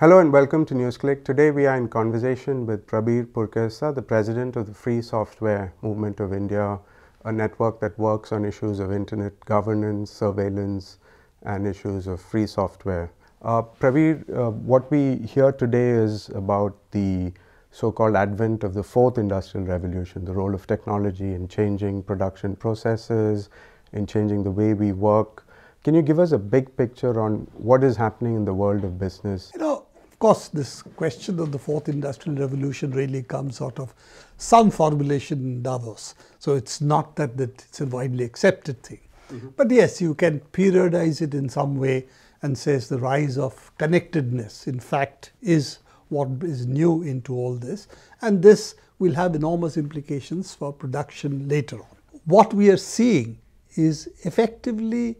Hello and welcome to NewsClick. Today we are in conversation with Prabir Purkayastha, the president of the Free Software Movement of India, a network that works on issues of internet governance, surveillance, and issues of free software. Prabir, what we hear today is about the so-called advent of the Fourth Industrial Revolution, the role of technology in changing production processes, in changing the way we work. Can you give us a big picture on what is happening in the world of business? Of course, this question of the Fourth Industrial Revolution really comes out of some formulation in Davos. So it's not that it's a widely accepted thing. Mm-hmm. But yes, you can periodize it in some way and says the rise of connectedness, in fact, is what is new into all this. And this will have enormous implications for production later on. What we are seeing is effectively,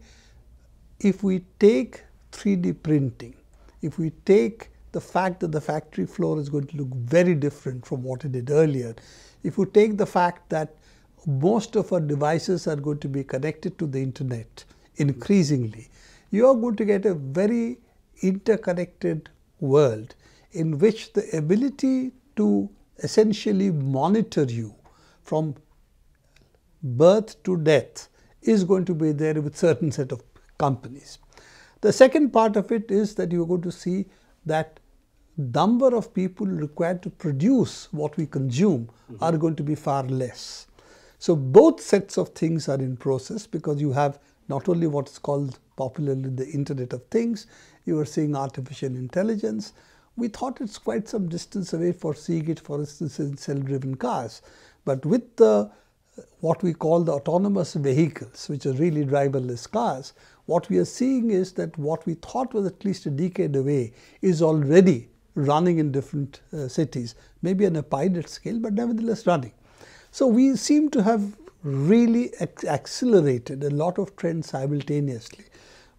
if we take 3D printing, if we take the fact that the factory floor is going to look very different from what it did earlier. If you take the fact that most of our devices are going to be connected to the internet increasingly, you are going to get a very interconnected world in which the ability to essentially monitor you from birth to death is going to be there with certain set of companies. The second part of it is that you are going to see that number of people required to produce what we consume mm-hmm. are going to be far less. So both sets of things are in process because you have not only what is called popularly the Internet of Things, you are seeing artificial intelligence. We thought it's quite some distance away for seeing it, for instance, in self-driven cars. But with the what we call the autonomous vehicles, which are really driverless cars, what we are seeing is that what we thought was at least a decade away is already running in different cities, maybe on a pilot scale, but nevertheless running. So we seem to have really accelerated a lot of trends simultaneously.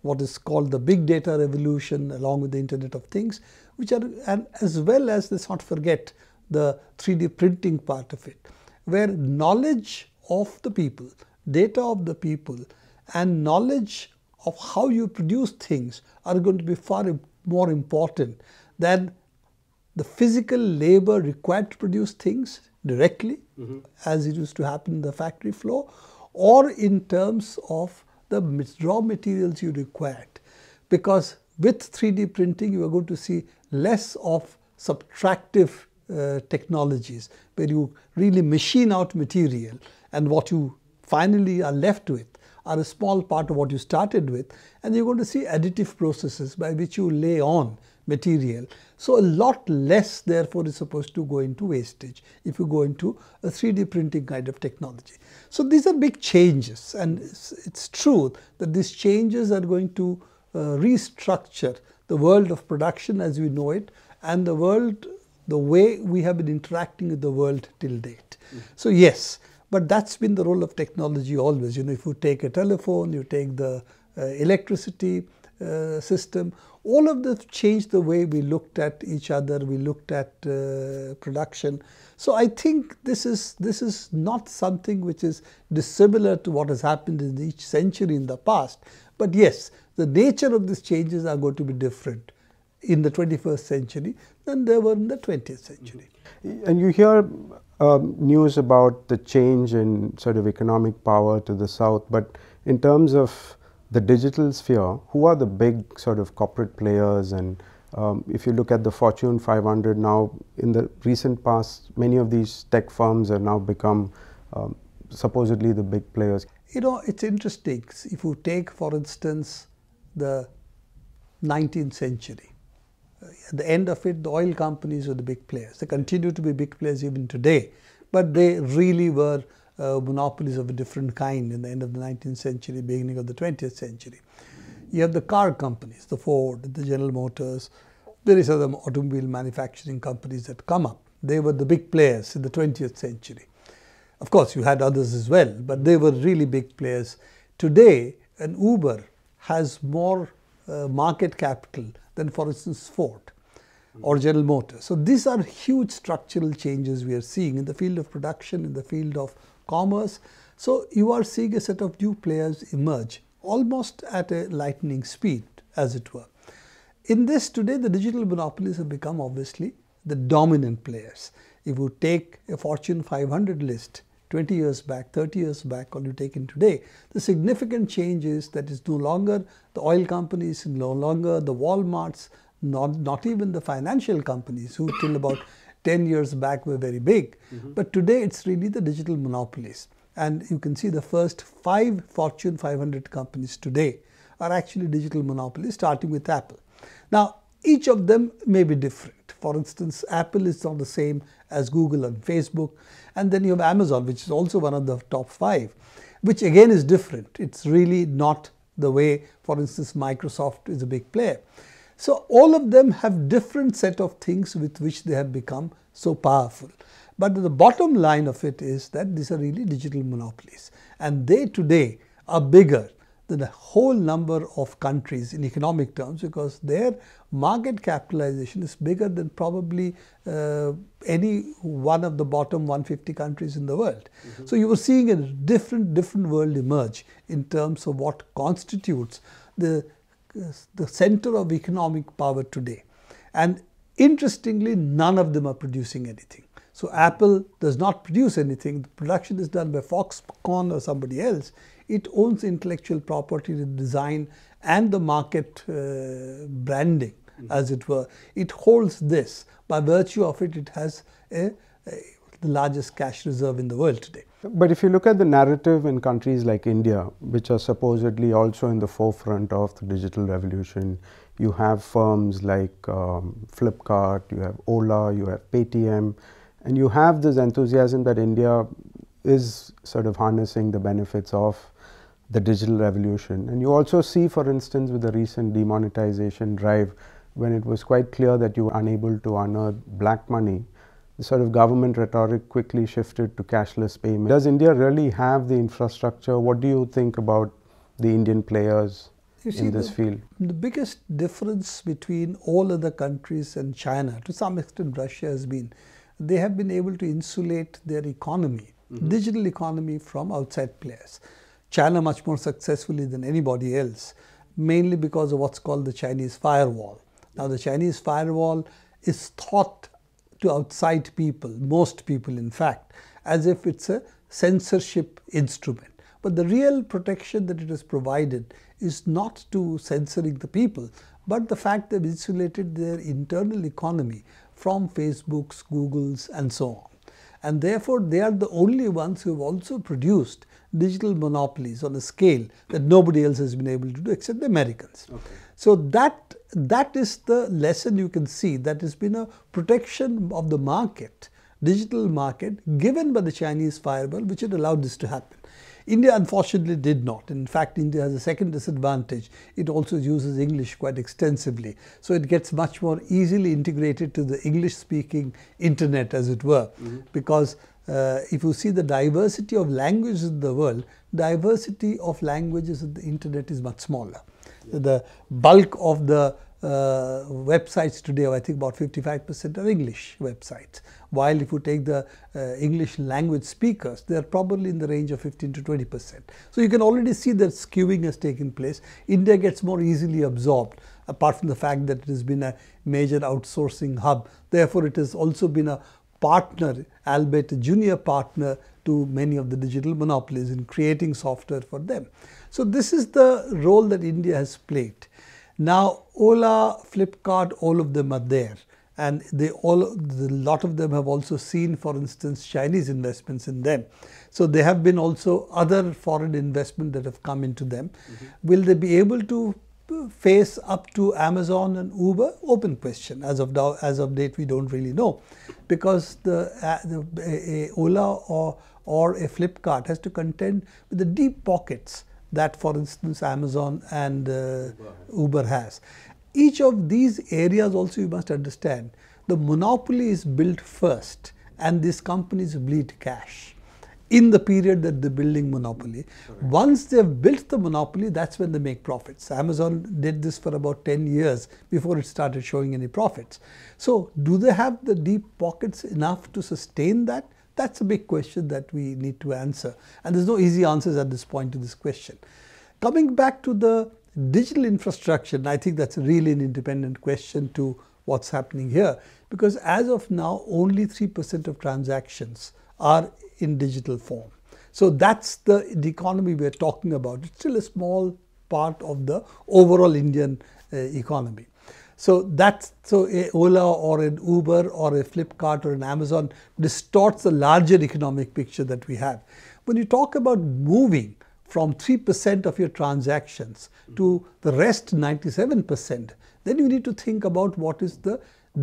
What is called the big data revolution along with the Internet of Things, which are, and as well as, let's not forget, the 3D printing part of it, where knowledge of the people, data of the people, and knowledge of how you produce things are going to be far more important than the physical labor required to produce things directly, mm-hmm. as it used to happen in the factory floor, or in terms of the raw materials you required. Because with 3D printing, you are going to see less of subtractive technologies, where you really machine out material, and what you finally are left with are a small part of what you started with, and you're going to see additive processes by which you lay on material. So a lot less, therefore, is supposed to go into wastage if you go into a 3D printing kind of technology. So these are big changes, and it's true that these changes are going to restructure the world of production as we know it, and the world the way we have been interacting with the world till date. Mm-hmm. So yes, but that's been the role of technology always. You know, if you take a telephone, you take the electricity system, all of this changed the way we looked at each other, we looked at production. So I think this is not something which is dissimilar to what has happened in each century in the past. But yes, the nature of these changes are going to be different in the 21st century than they were in the 20th century. And you hear news about the change in sort of economic power to the south, but in terms of the digital sphere, who are the big sort of corporate players? And if you look at the Fortune 500 now, in the recent past, many of these tech firms have now become supposedly the big players. You know, it's interesting. If you take, for instance, the 19th century, at the end of it, the oil companies were the big players. They continue to be big players even today, but they really were monopolies of a different kind in the end of the 19th century, beginning of the 20th century. You have the car companies, the Ford, the General Motors, various other automobile manufacturing companies that come up. They were the big players in the 20th century. Of course, you had others as well, but they were really big players. Today, an Uber has more market capital than, for instance, Ford or General Motors. So these are huge structural changes we are seeing in the field of production, in the field of commerce. So you are seeing a set of new players emerge almost at a lightning speed, as it were. In this today, the digital monopolies have become obviously the dominant players. If you take a Fortune 500 list 20 years back, 30 years back, or you take in today, the significant change is that it's no longer the oil companies, no longer the Walmarts, not even the financial companies who till about 10 years back were very big. Mm-hmm. But today it's really the digital monopolies. And you can see the first 5 Fortune 500 companies today are actually digital monopolies, starting with Apple. Now, each of them may be different. For instance, Apple is not the same as Google and Facebook. And then you have Amazon, which is also one of the top 5, which again is different. It's really not the way, for instance, Microsoft is a big player. So all of them have different set of things with which they have become so powerful. But the bottom line of it is that these are really digital monopolies. And they today are bigger than a whole number of countries in economic terms, because their market capitalization is bigger than probably any one of the bottom 150 countries in the world. Mm-hmm. So you were seeing a different world emerge in terms of what constitutes the center of economic power today. And interestingly, none of them are producing anything. So Apple does not produce anything. The production is done by Foxconn or somebody else. It owns intellectual property, the design and the market branding, mm-hmm. as it were. It holds this. By virtue of it, it has the largest cash reserve in the world today. But if you look at the narrative in countries like India, which are supposedly also in the forefront of the digital revolution, you have firms like Flipkart, you have Ola, you have Paytm, and you have this enthusiasm that India is sort of harnessing the benefits of the digital revolution. And you also see, for instance, with the recent demonetization drive, when it was quite clear that you were unable to unearth black money, the sort of government rhetoric quickly shifted to cashless payment. Does India really have the infrastructure? What do you think about the Indian players in this field? The biggest difference between all other countries and China, to some extent Russia, has been they have been able to insulate their economy, mm-hmm. digital economy, from outside players. China much more successfully than anybody else, mainly because of what's called the Chinese Firewall. Now, the Chinese Firewall is thought to outside people, most people in fact, as if it's a censorship instrument. But the real protection that it has provided is not to censoring the people, but the fact that they've insulated their internal economy from Facebook's, Google's and so on. And therefore, they are the only ones who have also produced digital monopolies on a scale that nobody else has been able to do except the Americans. Okay. So that is the lesson you can see, that has been a protection of the market, digital market, given by the Chinese Firewall, which had allowed this to happen. India unfortunately did not. In fact, India has a second disadvantage. It also uses English quite extensively. So it gets much more easily integrated to the English-speaking internet, as it were. Mm-hmm. Because if you see the diversity of languages in the world, diversity of languages in the internet is much smaller. Yeah. The bulk of the websites today, I think about 55% are English websites, while if you take the English language speakers, they are probably in the range of 15% to 20%. So you can already see that skewing has taken place. India gets more easily absorbed, apart from the fact that it has been a major outsourcing hub. Therefore, it has also been a partner, albeit a junior partner, to many of the digital monopolies in creating software for them. So this is the role that India has played. Now, Ola, Flipkart, all of them are there, and a lot of them have also seen, for instance, Chinese investments in them. So there have been also other foreign investment that have come into them. Mm-hmm. Will they be able to face up to Amazon and Uber? Open question. As of date, we don't really know, because Ola or a Flipkart has to contend with the deep pockets that, for instance, Amazon and Uber has. Each of these areas also, you must understand, the monopoly is built first and these companies bleed cash in the period that they're building monopoly. Correct. Once they've built the monopoly, that's when they make profits. Amazon did this for about 10 years before it started showing any profits. So do they have the deep pockets enough to sustain that? That's a big question that we need to answer, and there's no easy answers at this point to this question. Coming back to the Digital infrastructure, and I think that's really an independent question to what's happening here, because as of now, only 3% of transactions are in digital form. So that's the economy we're talking about. It's still a small part of the overall Indian economy. So that's, so a Ola or an Uber or a Flipkart or an Amazon distorts the larger economic picture that we have. When you talk about moving from 3% of your transactions to the rest 97%, then you need to think about what is the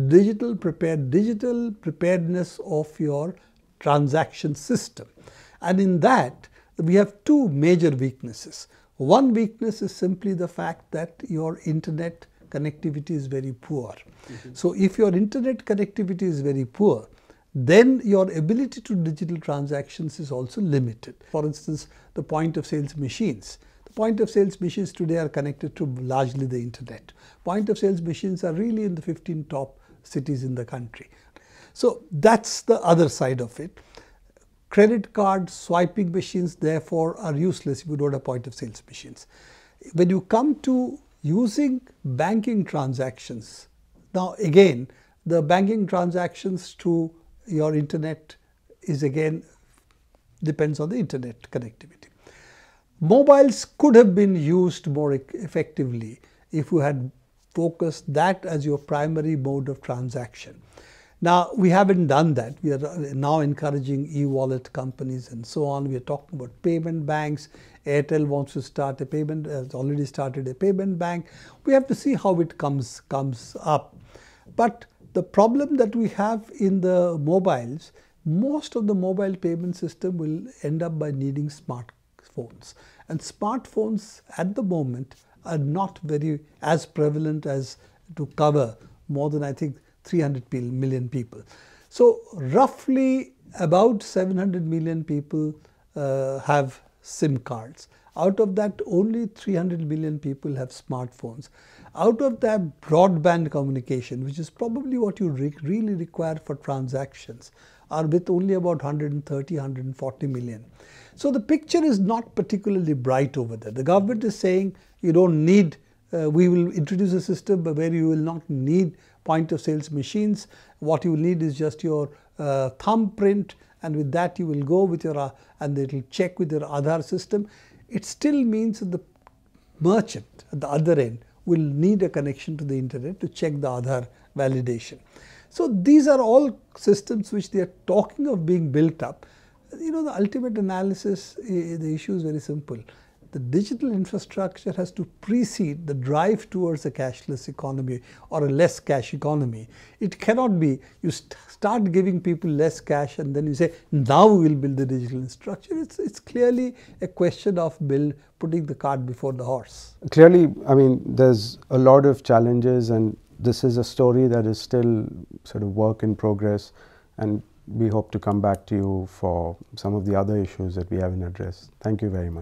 digital preparedness of your transaction system. And in that, we have two major weaknesses. One weakness is simply the fact that your internet connectivity is very poor. Mm-hmm. So if your internet connectivity is very poor, then your ability to digital transactions is also limited. For instance, the point of sales machines. The point of sales machines today are connected to largely the internet. Point of sales machines are really in the 15 top cities in the country. So that's the other side of it. Credit card swiping machines, therefore, are useless if you don't have point of sales machines. When you come to using banking transactions, now again, the banking transactions to your internet is again depends on the internet connectivity. Mobiles could have been used more effectively if you had focused that as your primary mode of transaction. Now, we haven't done that. We are now encouraging e-wallet companies and so on. We are talking about payment banks. Airtel wants to start a payment, has already started a payment bank. We have to see how it comes up. But the problem that we have in the mobiles, most of the mobile payment system will end up by needing smartphones. And smartphones at the moment are not very as prevalent as to cover more than, I think, 300 million people. So roughly about 700 million people have SIM cards. Out of that, only 300 million people have smartphones. Out of that, broadband communication, which is probably what you really require for transactions, are with only about 130, 140 million. So the picture is not particularly bright over there. The government is saying you don't need, we will introduce a system where you will not need point of sales machines. What you need is just your thumbprint, and with that you will go with your and it will check with your Aadhaar system. It still means that the merchant at the other end will need a connection to the internet to check the Aadhaar validation. So these are all systems which they are talking of being built up. You know, the ultimate analysis, the issue is very simple. The digital infrastructure has to precede the drive towards a cashless economy or a less cash economy. It cannot be you start giving people less cash and then you say, now we will build the digital infrastructure. It's clearly a question of putting the cart before the horse. Clearly, I mean, there's a lot of challenges, and this is a story that is still sort of work in progress, and we hope to come back to you for some of the other issues that we haven't addressed. Thank you very much.